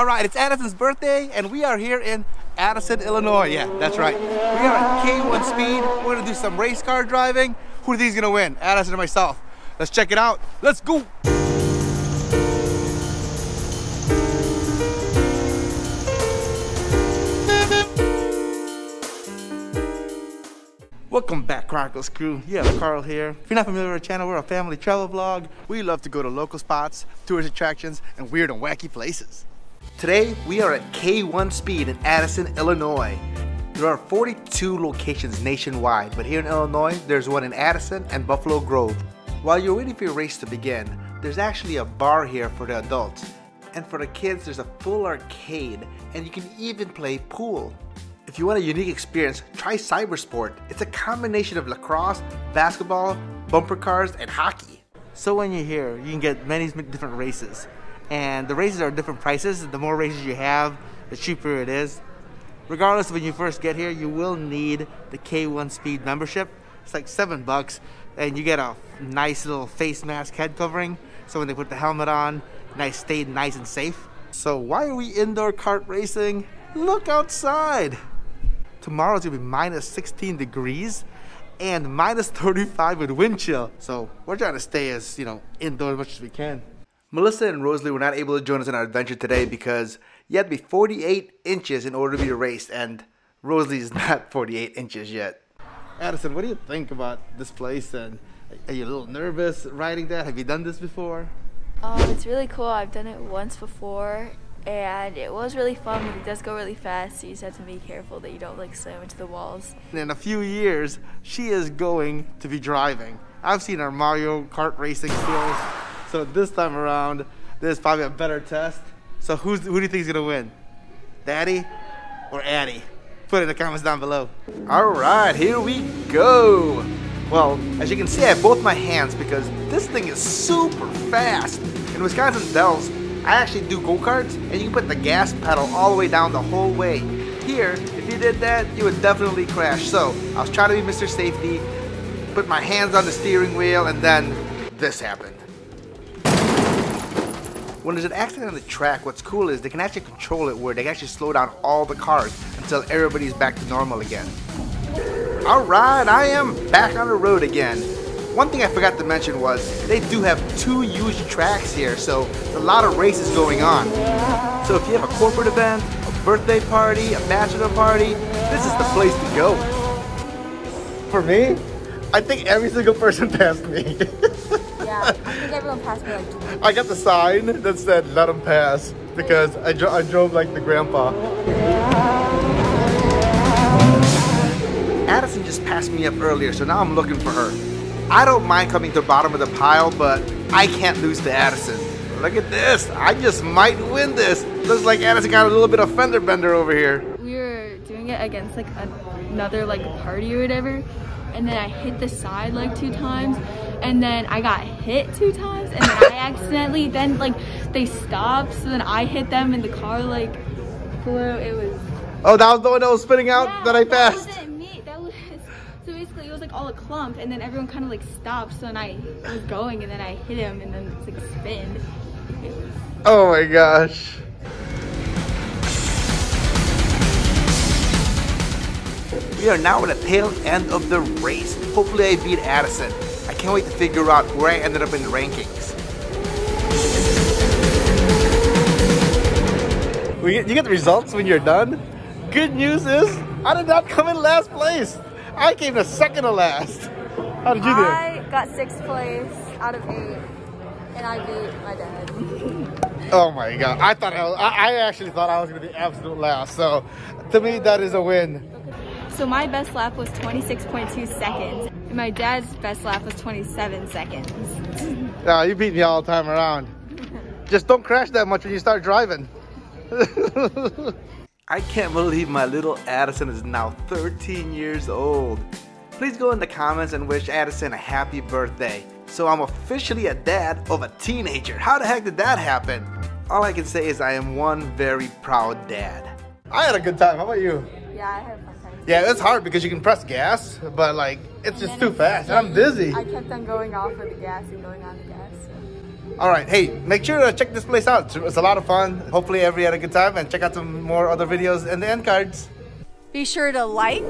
All right, it's Addison's birthday, and we are here in Addison, Illinois. Yeah, that's right. We are at K1 Speed. We're gonna do some race car driving. Who are these gonna win? Addison or myself? Let's check it out. Let's go. Welcome back, Chronicles crew. Yeah, Carl here. If you're not familiar with our channel, we're a family travel vlog. We love to go to local spots, tourist attractions, and weird and wacky places. Today, we are at K1 Speed in Addison, Illinois. There are 42 locations nationwide, but here in Illinois, there's one in Addison and Buffalo Grove. While you're waiting for your race to begin, there's actually a bar here for the adults. And for the kids, there's a full arcade, and you can even play pool. If you want a unique experience, try Cybersport. It's a combination of lacrosse, basketball, bumper cars, and hockey. So when you're here, you can get many different races. And the races are different prices. The more races you have, the cheaper it is. Regardless of when you first get here, you will need the K1 Speed membership. It's like $7, and you get a nice little face mask head covering. So when they put the helmet on, nice, stay nice and safe. So why are we indoor kart racing? Look outside. Tomorrow's gonna be minus 16 degrees and minus 35 with wind chill. So we're trying to stay as, indoor as much as we can. Melissa and Rosalie were not able to join us on our adventure today because you had to be 48 inches in order to be raced, and Rosalie's not 48 inches yet. Addison, what do you think about this place, and are you a little nervous riding that? Have you done this before? It's really cool. I've done it once before. And it was really fun, but it does go really fast, so you just have to be careful that you don't slam into the walls. In a few years, she is going to be driving. I've seen her Mario Kart racing skills, so this time around, there's probably a better test. So who do you think is gonna win? Daddy or Addie? Put it in the comments down below. All right, here we go. Well, as you can see, I have both my hands because this thing is super fast. In Wisconsin Dells, I actually do go-karts, and you can put the gas pedal all the way down the whole way. Here, if you did that, you would definitely crash. So I was trying to be Mr. Safety, put my hands on the steering wheel, and then this happened. When there's an accident on the track, what's cool is they can actually control it, where they can actually slow down all the cars until everybody's back to normal again. All right, I am back on the road again. One thing I forgot to mention was they do have two huge tracks here, so there's a lot of races going on. So if you have a corporate event, a birthday party, a bachelor party, this is the place to go. For me, I think every single person passed me. Yeah, I think everyone passed me like twice. I got the sign that said, "Let them pass," because I drove like the grandpa. Addison just passed me up earlier, so now I'm looking for her. I don't mind coming to the bottom of the pile, but I can't lose to Addison. Look at this, I just might win this. Looks like Addison got a little bit of fender bender over here. We were doing it against another party or whatever, and then I hit the side 2 times, and then I got hit 2 times, and then I accidentally, they stopped, so then I hit them and the car flew, it was. Oh, that was the one that was spinning out, yeah, that I passed. All a clump, and then everyone kind of stopped, so then I was going, and then I hit him, and then it was spinned. It was... Oh my gosh. We are now at the tail end of the race. Hopefully I beat Addison. I can't wait to figure out where I ended up in the rankings. You get the results when you're done. Good news is, I did not come in last place. I came to second to last. How did you do? I got 6th place out of 8, and I beat my dad. Oh my God! I actually thought I was going to be absolute last. So, to me, that is a win. So my best lap was 26.2 seconds. And my dad's best lap was 27 seconds. Oh, you beat me all the time around. Just don't crash that much when you start driving. I can't believe my little Addison is now 13 years old. Please go in the comments and wish Addison a happy birthday. So I'm officially a dad of a teenager. How the heck did that happen? All I can say is I am one very proud dad. I had a good time. How about you? Yeah, I had a fun time. Yeah, it's hard because you can press gas, but it's just too fast. And I'm dizzy. I kept on going off of the gas and going on the gas. So. All right, hey, make sure to check this place out. It's a lot of fun. Hopefully everybody had a good time, and check out some more other videos and the end cards. Be sure to like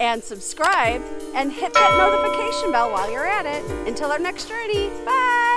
and subscribe and hit that notification bell while you're at it. Until our next journey, bye.